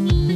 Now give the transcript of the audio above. Shin